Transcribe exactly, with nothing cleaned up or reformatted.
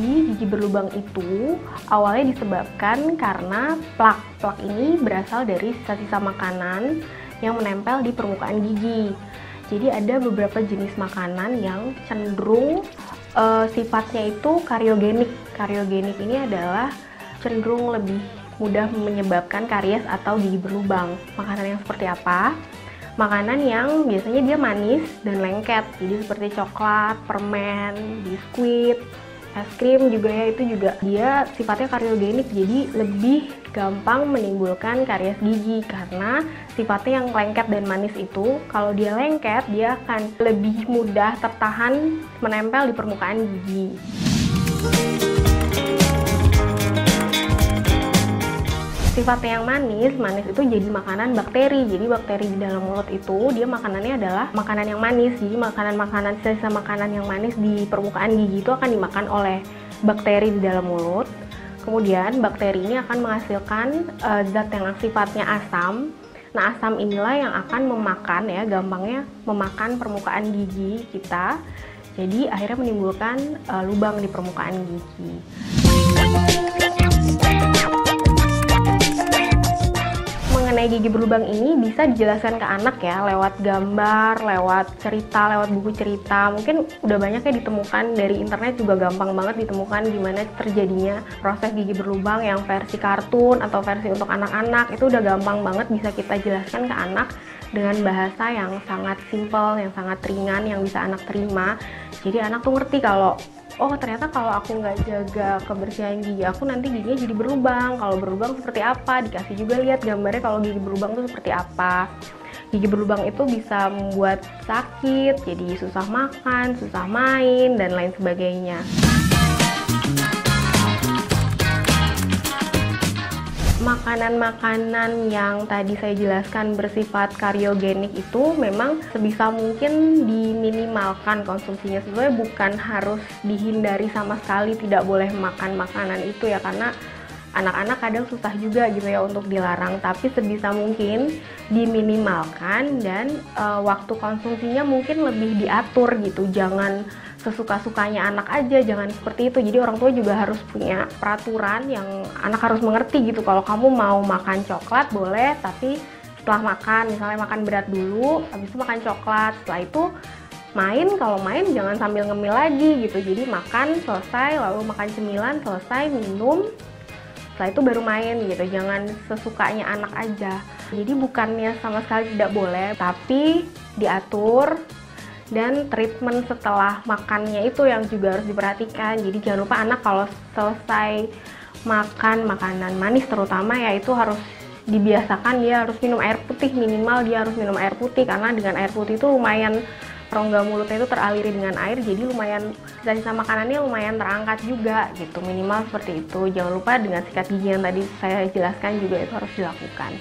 Jadi gigi berlubang itu awalnya disebabkan karena plak. Plak ini berasal dari sisa-sisa makanan yang menempel di permukaan gigi. Jadi ada beberapa jenis makanan yang cenderung uh, sifatnya itu kariogenik. Kariogenik ini adalah cenderung lebih mudah menyebabkan karies atau gigi berlubang. Makanan yang seperti apa? Makanan yang biasanya dia manis dan lengket, jadi seperti coklat, permen, biskuit, es krim juga ya, itu juga dia sifatnya kariogenik, jadi lebih gampang menimbulkan karies gigi karena sifatnya yang lengket dan manis itu. Kalau dia lengket, dia akan lebih mudah tertahan menempel di permukaan gigi. Sifatnya yang manis, manis itu jadi makanan bakteri. Jadi bakteri di dalam mulut itu, dia makanannya adalah makanan yang manis. Jadi makanan-makanan, sisa makanan yang manis di permukaan gigi itu akan dimakan oleh bakteri di dalam mulut. Kemudian bakteri ini akan menghasilkan uh, zat yang sifatnya asam. Nah, asam inilah yang akan memakan ya, gampangnya memakan permukaan gigi kita. Jadi akhirnya menimbulkan uh, lubang di permukaan gigi. Mengenai gigi berlubang ini bisa dijelaskan ke anak ya, lewat gambar, lewat cerita, lewat buku cerita. Mungkin udah banyak ya ditemukan, dari internet juga gampang banget ditemukan gimana terjadinya proses gigi berlubang yang versi kartun atau versi untuk anak-anak. Itu udah gampang banget bisa kita jelaskan ke anak dengan bahasa yang sangat simple, yang sangat ringan, yang bisa anak terima. Jadi anak tuh ngerti kalau oh ternyata kalau aku nggak jaga kebersihan gigi aku nanti giginya jadi berlubang. Kalau berlubang seperti apa, dikasih juga lihat gambarnya kalau gigi berlubang itu seperti apa. Gigi berlubang itu bisa membuat sakit, jadi susah makan, susah main, dan lain sebagainya. Makanan-makanan yang tadi saya jelaskan bersifat kariogenik itu memang sebisa mungkin diminimalkan konsumsinya. Sebenarnya bukan harus dihindari sama sekali, tidak boleh makan makanan itu ya, karena anak-anak kadang susah juga gitu ya untuk dilarang, tapi sebisa mungkin diminimalkan dan e, waktu konsumsinya mungkin lebih diatur gitu. Jangan sesuka-sukanya anak aja, jangan seperti itu. Jadi orang tua juga harus punya peraturan yang anak harus mengerti gitu. Kalau kamu mau makan coklat boleh, tapi setelah makan, misalnya makan berat dulu, habis itu makan coklat, setelah itu main. Kalau main jangan sambil ngemil lagi gitu. Jadi makan selesai, lalu makan cemilan selesai, minum, setelah itu baru main gitu. Jangan sesukanya anak aja. Jadi bukannya sama sekali tidak boleh, tapi diatur. Dan treatment setelah makannya itu yang juga harus diperhatikan. Jadi jangan lupa anak kalau selesai makan makanan manis terutama ya, itu harus dibiasakan dia harus minum air putih. Minimal dia harus minum air putih, karena dengan air putih itu lumayan rongga mulutnya itu teraliri dengan air, jadi lumayan sisa-sisa makanannya lumayan terangkat juga gitu. Minimal seperti itu. Jangan lupa dengan sikat gigi yang tadi saya jelaskan juga itu harus dilakukan.